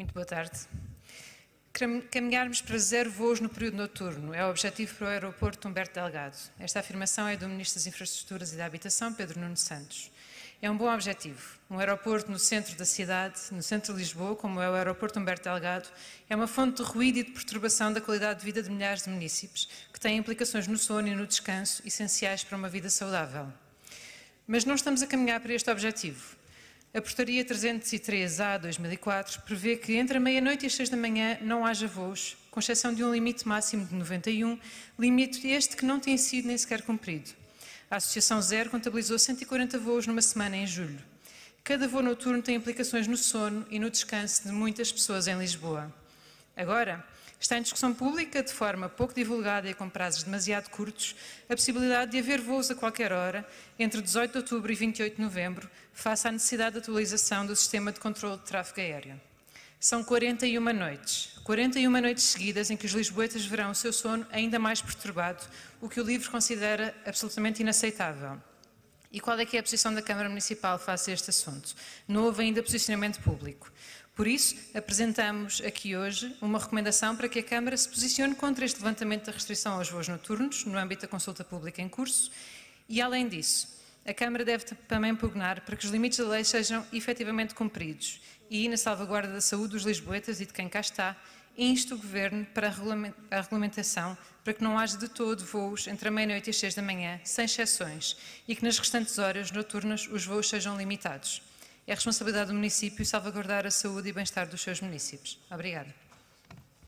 Muito boa tarde. Caminharmos para zero voos no período noturno é o objetivo para o Aeroporto Humberto Delgado. Esta afirmação é do Ministro das Infraestruturas e da Habitação, Pedro Nuno Santos. É um bom objetivo. Um aeroporto no centro da cidade, no centro de Lisboa, como é o Aeroporto Humberto Delgado, é uma fonte de ruído e de perturbação da qualidade de vida de milhares de munícipes, que têm implicações no sono e no descanso, essenciais para uma vida saudável. Mas não estamos a caminhar para este objetivo. A Portaria 303A-2004 prevê que entre a meia-noite e as 6 da manhã não haja voos, com exceção de um limite máximo de 91, limite este que não tem sido nem sequer cumprido. A Associação Zero contabilizou 140 voos numa semana em julho. Cada voo noturno tem implicações no sono e no descanso de muitas pessoas em Lisboa. Agora, está em discussão pública, de forma pouco divulgada e com prazos demasiado curtos, a possibilidade de haver voos a qualquer hora, entre 18 de outubro e 28 de novembro, face à necessidade de atualização do sistema de controlo de tráfego aéreo. São 41 noites. 41 noites seguidas em que os lisboetas verão o seu sono ainda mais perturbado, o que o LIVRE considera absolutamente inaceitável. E qual é que é a posição da Câmara Municipal face a este assunto? Não houve ainda posicionamento público. Por isso, apresentamos aqui hoje uma recomendação para que a Câmara se posicione contra este levantamento da restrição aos voos noturnos, no âmbito da consulta pública em curso, e, além disso, a Câmara deve também impugnar para que os limites da lei sejam efetivamente cumpridos e, na salvaguarda da saúde dos lisboetas e de quem cá está, inste o Governo para a regulamentação para que não haja de todo voos entre a meia-noite e as 6 da manhã, sem exceções, e que nas restantes horas noturnas os voos sejam limitados. É a responsabilidade do município salvaguardar a saúde e bem-estar dos seus munícipes. Obrigada.